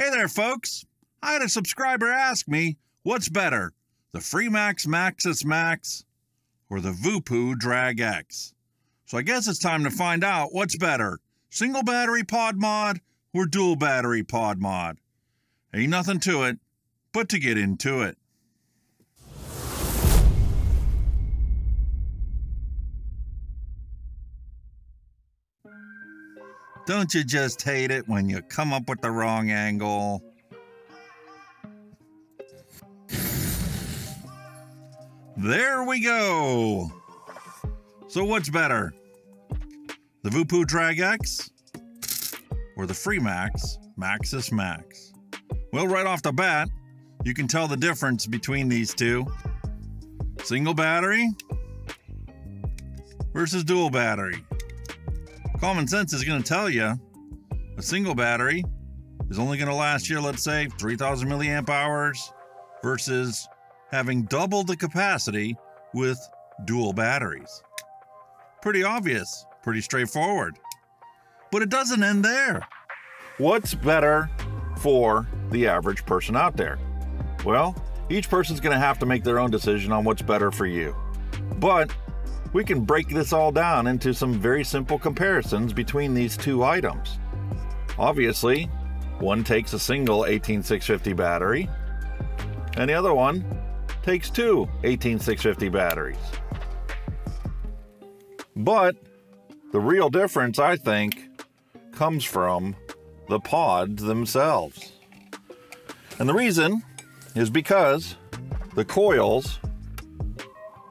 Hey there, folks. I had a subscriber ask me, what's better, the Freemax Maxus Max or the VooPoo Drag X? So I guess it's time to find out what's better, single battery pod mod or dual battery pod mod. Ain't nothing to it, but to get into it. Don't you just hate it when you come up with the wrong angle? There we go. So what's better, the VooPoo Drag X or the Freemax Maxus Max? Well, right off the bat, you can tell the difference between these two. Single battery versus dual battery. Common sense is going to tell you a single battery is only going to last you, let's say, 3,000 milliamp hours versus having double the capacity with dual batteries. Pretty obvious, pretty straightforward. But it doesn't end there. What's better for the average person out there? Well, each person's going to have to make their own decision on what's better for you. But we can break this all down into some very simple comparisons between these two items. Obviously, one takes a single 18650 battery, and the other one takes two 18650 batteries. But the real difference, I think, comes from the pods themselves. And the reason is because the coils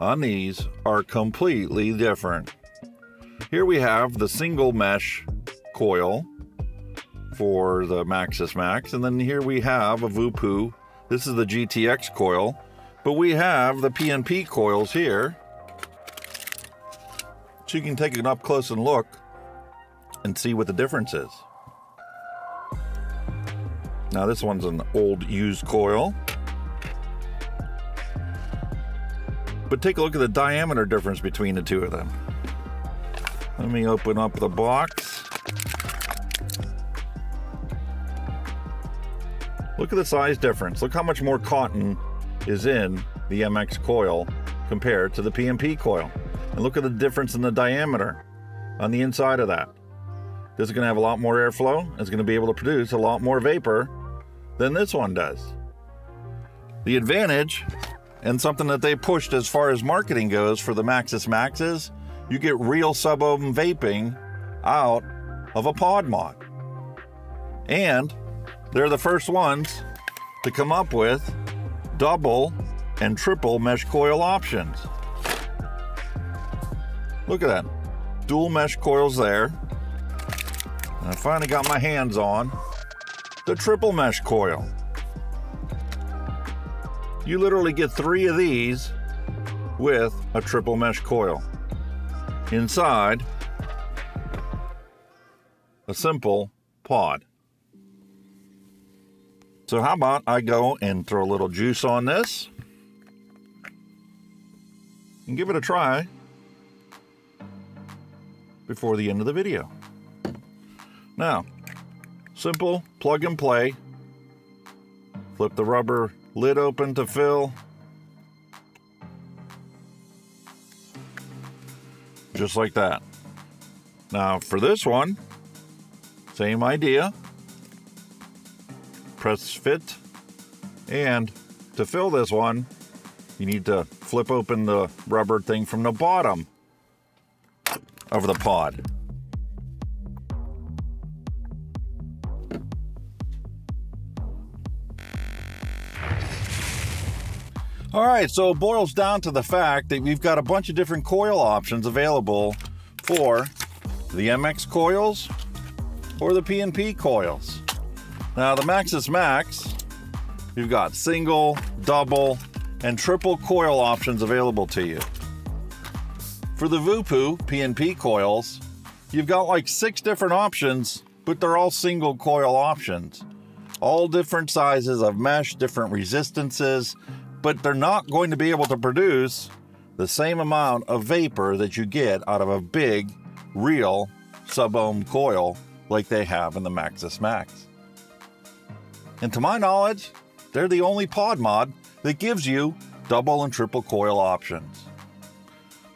on these are completely different. Here we have the single mesh coil for the Maxus Max, and then here we have a VooPoo. This is the GTX coil, but we have the PNP coils here. So you can take an up close and look and see what the difference is. Now this one's an old used coil. But take a look at the diameter difference between the two of them. Let me open up the box. Look at the size difference. Look how much more cotton is in the MX coil compared to the PNP coil. And look at the difference in the diameter on the inside of that. This is going to have a lot more airflow. It's going to be able to produce a lot more vapor than this one does. The advantage, and something that they pushed as far as marketing goes for the Maxus Max, is you get real sub-ohm vaping out of a pod mod. And they're the first ones to come up with double and triple mesh coil options. Look at that, dual mesh coils there. And I finally got my hands on the triple mesh coil. You literally get three of these with a triple mesh coil inside a simple pod. So how about I go and throw a little juice on this and give it a try before the end of the video. Now, simple plug and play. Flip the rubber lid open to fill. Just like that. Now for this one, same idea. Press fit. And to fill this one, you need to flip open the rubber thing from the bottom of the pod. All right, so it boils down to the fact that we've got a bunch of different coil options available for the MX coils or the PNP coils. Now the Maxus Max, you've got single, double, and triple coil options available to you. For the VooPoo PNP coils, you've got like six different options, but they're all single coil options. All different sizes of mesh, different resistances, but they're not going to be able to produce the same amount of vapor that you get out of a big, real sub-ohm coil like they have in the Maxus Max. And to my knowledge, they're the only pod mod that gives you double and triple coil options.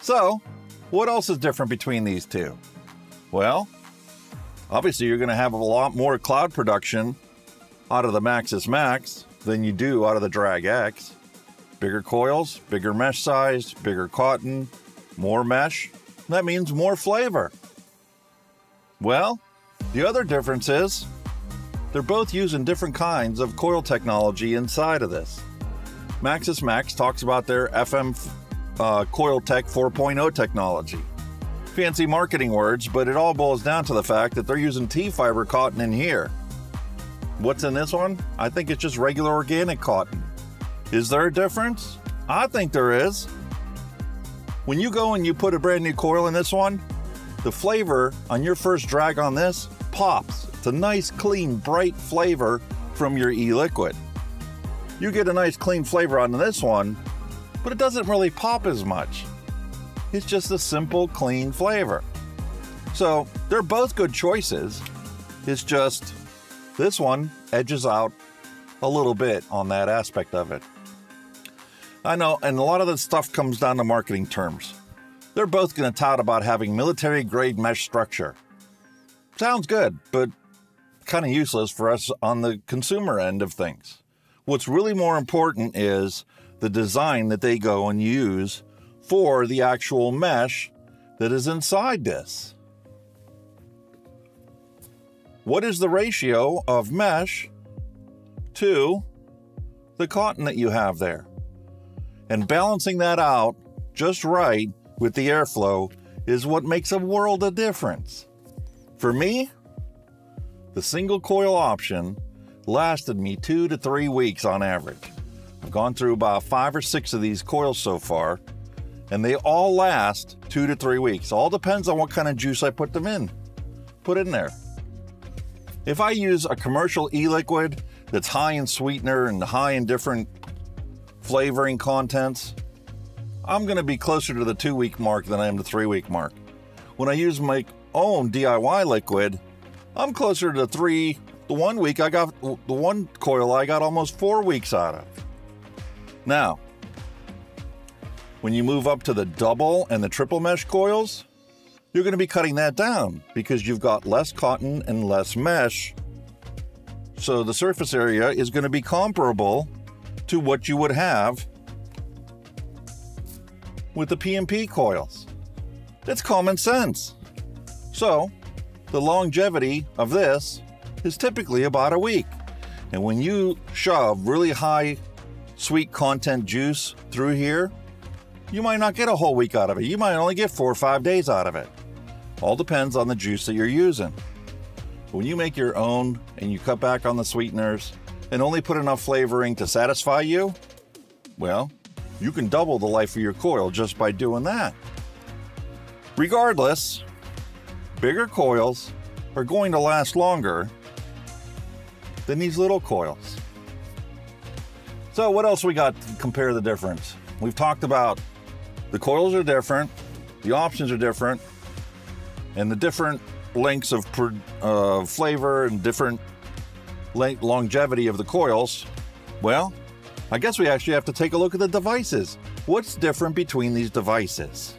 So, what else is different between these two? Well, obviously you're gonna have a lot more cloud production out of the Maxus Max than you do out of the Drag X. Bigger coils, bigger mesh size, bigger cotton, more mesh. That means more flavor. Well, the other difference is they're both using different kinds of coil technology inside of this. Maxus Max talks about their FM Coil Tech 4.0 technology. Fancy marketing words, but it all boils down to the fact that they're using T-fiber cotton in here. What's in this one? I think it's just regular organic cotton. Is there a difference? I think there is. When you go and you put a brand new coil in this one, the flavor on your first drag on this pops. It's a nice, clean, bright flavor from your e-liquid. You get a nice, clean flavor on this one, but it doesn't really pop as much. It's just a simple, clean flavor. So they're both good choices. It's just this one edges out a little bit on that aspect of it. I know, and a lot of the stuff comes down to marketing terms. They're both going to tout about having military-grade mesh structure. Sounds good, but kind of useless for us on the consumer end of things. What's really more important is the design that they go and use for the actual mesh that is inside this. What is the ratio of mesh to the cotton that you have there? And balancing that out just right with the airflow is what makes a world of difference. For me, the single coil option lasted me 2 to 3 weeks on average. I've gone through about 5 or 6 of these coils so far, and they all last 2 to 3 weeks. All depends on what kind of juice I put them in, put in there. If I use a commercial e-liquid that's high in sweetener and high in different flavoring contents, I'm gonna be closer to the 2-week mark than I am the 3-week mark. When I use my own DIY liquid, I'm closer to 3. The 1 week I got, the one coil I got almost 4 weeks out of. Now, when you move up to the double and the triple mesh coils, you're going to be cutting that down because you've got less cotton and less mesh. So the surface area is going to be comparable to what you would have with the PNP coils. It's common sense. So the longevity of this is typically about a week. And when you shove really high sweet content juice through here, you might not get a whole week out of it. You might only get 4 or 5 days out of it. All depends on the juice that you're using. When you make your own and you cut back on the sweeteners and only put enough flavoring to satisfy you, well, you can double the life of your coil just by doing that. Regardless, bigger coils are going to last longer than these little coils. So what else we got to compare the difference? We've talked about the coils are different, the options are different, and the different lengths of flavor and different longevity of the coils. Well, I guess we actually have to take a look at the devices. What's different between these devices?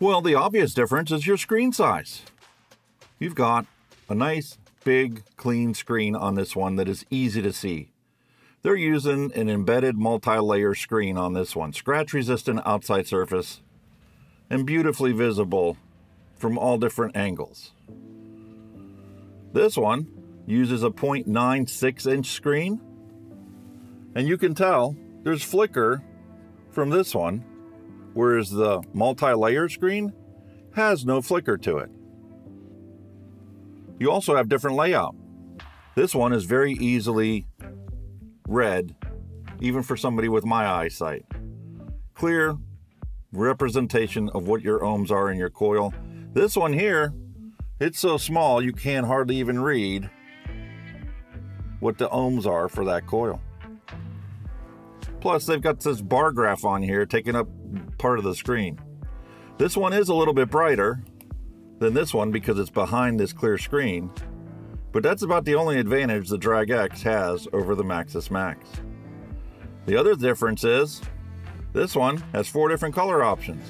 Well, the obvious difference is your screen size. You've got a nice, big, clean screen on this one that is easy to see. They're using an embedded multi-layer screen on this one, scratch-resistant outside surface, and beautifully visible from all different angles. This one uses a 0.96-inch screen, and you can tell there's flicker from this one, whereas the multi-layer screen has no flicker to it. You also have different layout. This one is very easily read, even for somebody with my eyesight. Clear representation of what your ohms are in your coil. This one here, it's so small you can hardly even read what the ohms are for that coil. Plus, they've got this bar graph on here taking up part of the screen. This one is a little bit brighter than this one because it's behind this clear screen, but that's about the only advantage the Drag X has over the Maxus Max. The other difference is this one has 4 different color options.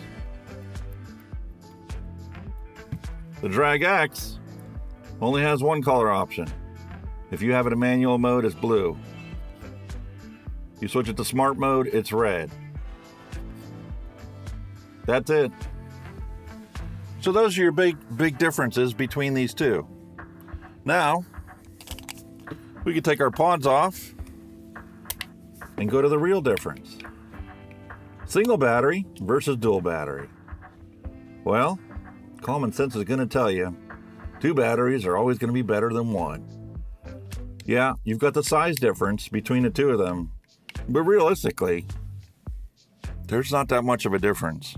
The Drag X only has 1 color option. If you have it in manual mode, it's blue. You switch it to smart mode, it's red. That's it. So those are your big differences between these two. Now, we can take our pods off and go to the real difference. Single battery versus dual battery. Well, common sense is gonna tell you, 2 batteries are always gonna be better than 1. Yeah, you've got the size difference between the two of them, but realistically, there's not that much of a difference.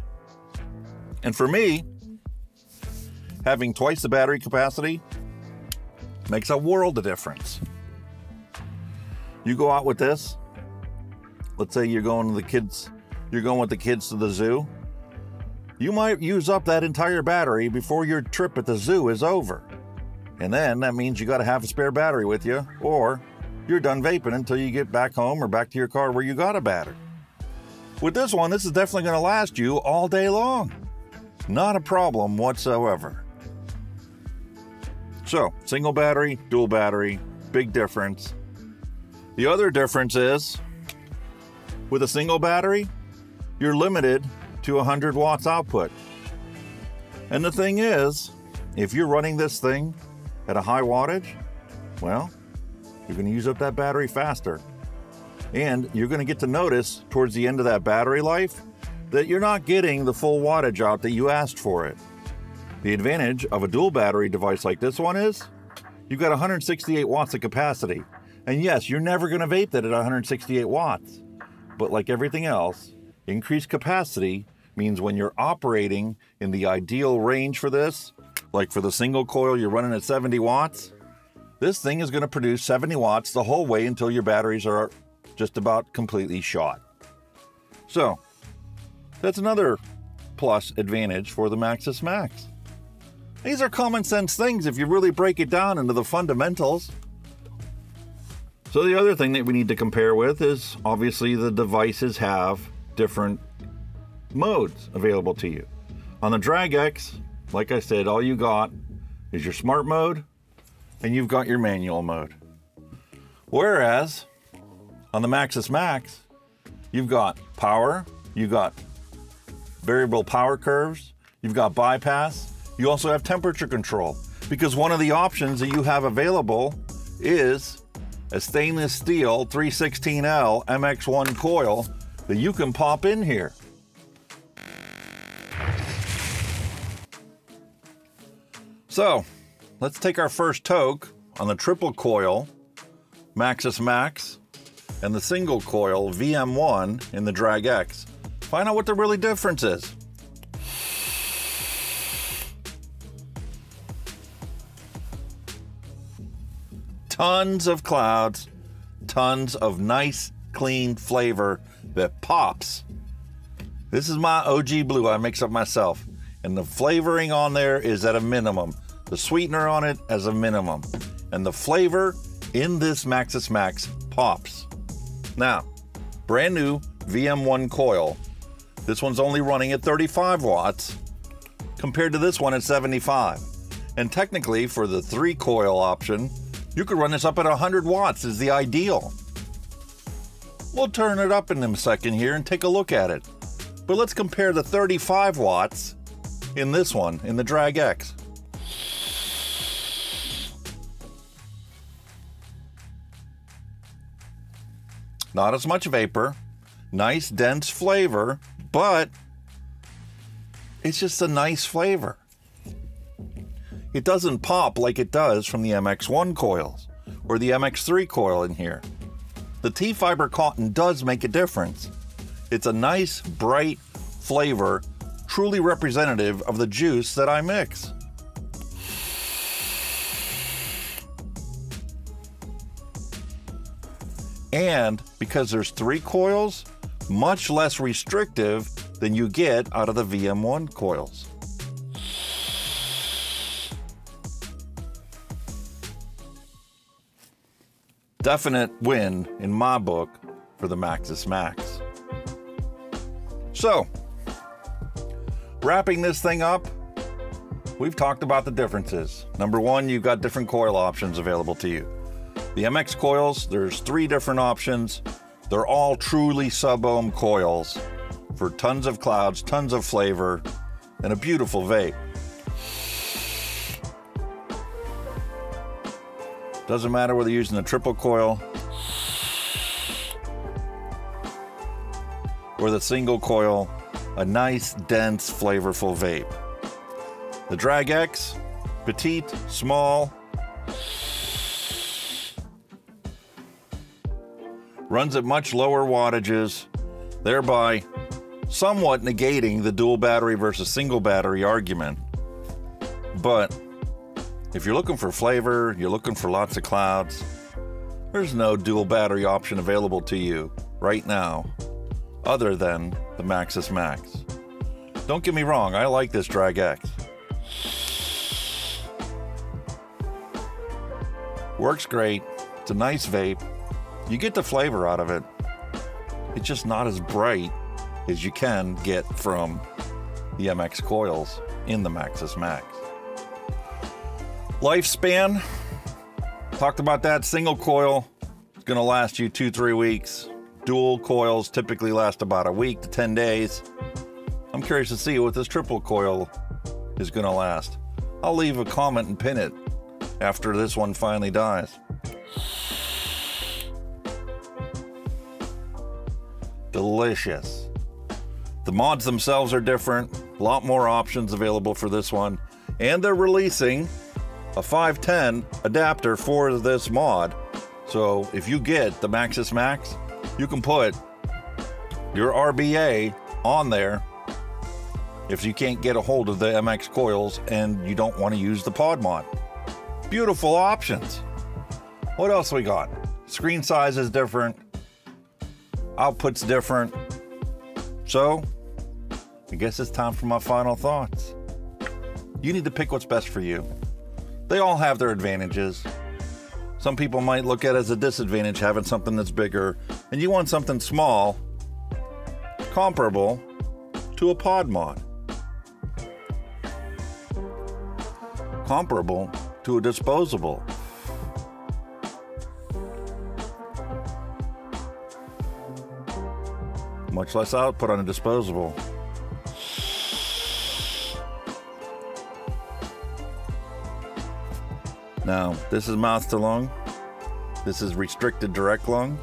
And for me, having twice the battery capacity makes a world of difference. You go out with this, let's say you're going with the kids to the zoo, you might use up that entire battery before your trip at the zoo is over. And then that means you gotta have a spare battery with you, or you're done vaping until you get back home or back to your car where you got a battery. With this one, this is definitely gonna last you all day long. Not a problem whatsoever. So, single battery, dual battery, big difference. The other difference is, with a single battery, you're limited to 100 watts output. And the thing is, if you're running this thing at a high wattage, well, you're gonna use up that battery faster. And you're gonna get to notice towards the end of that battery life that you're not getting the full wattage out that you asked for it. The advantage of a dual battery device like this one is you've got 168 watts of capacity. And yes, you're never gonna vape that at 168 watts. But like everything else, increased capacity means when you're operating in the ideal range for this, like for the single coil, you're running at 70 watts. This thing is gonna produce 70 watts the whole way until your batteries are just about completely shot. So, that's another plus advantage for the Maxus Max. These are common sense things if you really break it down into the fundamentals. So the other thing that we need to compare with is obviously the devices have different modes available to you. On the Drag X, like I said, all you got is your smart mode and you've got your manual mode. Whereas on the Maxus Max, you've got power, you've got variable power curves, you've got bypass, you also have temperature control, because one of the options that you have available is a stainless steel 316L MX1 coil that you can pop in here. So let's take our first toke on the triple coil Maxus Max and the single coil VM1 in the Drag X. Find out what the really difference is. Tons of clouds, tons of nice, clean flavor that pops. This is my OG blue I mix up myself, and the flavoring on there is at a minimum. The sweetener on it as a minimum. And the flavor in this Maxus Max pops. Now, brand new VM1 coil. This one's only running at 35 watts compared to this one at 75. And technically for the 3 coil option, you could run this up at 100 watts is the ideal. We'll turn it up in a second here and take a look at it. But let's compare the 35 watts in this one, in the Drag X. Not as much vapor, nice dense flavor, but it's just a nice flavor. It doesn't pop like it does from the MX1 coils or the MX3 coil in here. The T-fiber cotton does make a difference. It's a nice, bright flavor, truly representative of the juice that I mix. And because there's 3 coils, much less restrictive than you get out of the VM1 coils. Definite win in my book for the Maxus Max. So, wrapping this thing up, we've talked about the differences. Number one, you've got different coil options available to you. The MX coils, there's 3 different options. They're all truly sub-ohm coils for tons of clouds, tons of flavor, and a beautiful vape. Doesn't matter whether you're using the triple coil or the single coil, a nice, dense, flavorful vape. The Drag X, petite, small, runs at much lower wattages, thereby somewhat negating the dual battery versus single battery argument. But if you're looking for flavor, you're looking for lots of clouds, there's no dual battery option available to you right now other than the Maxus Max. Don't get me wrong, I like this Drag X. Works great, it's a nice vape. You get the flavor out of it. It's just not as bright as you can get from the MX coils in the Maxus Max. Lifespan, talked about that. Single coil is gonna last you 2-3 weeks. Dual coils typically last about a week to 10 days. I'm curious to see what this triple coil is gonna last. I'll leave a comment and pin it after this one finally dies. Delicious. The mods themselves are different. A lot more options available for this one. And they're releasing a 510 adapter for this mod. So if you get the Maxus Max, you can put your RBA on there if you can't get a hold of the MX coils and you don't want to use the pod mod. Beautiful options. What else we got? Screen size is different. Output's different. So, I guess it's time for my final thoughts. You need to pick what's best for you. They all have their advantages. Some people might look at it as a disadvantage having something that's bigger, and you want something small, comparable to a pod mod. Comparable to a disposable. Much less output on a disposable. Now, this is mouth to lung. This is restricted direct lung.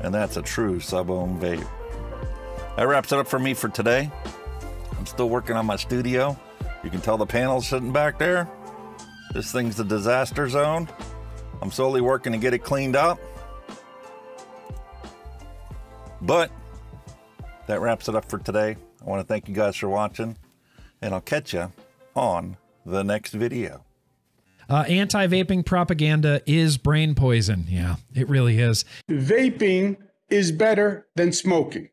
And that's a true sub-ohm vape. That wraps it up for me for today. I'm still working on my studio. You can tell the panel's sitting back there. This thing's the disaster zone. I'm slowly working to get it cleaned up. But that wraps it up for today. I want to thank you guys for watching, and I'll catch you on the next video. Anti-vaping propaganda is brain poison. Yeah, it really is. Vaping is better than smoking.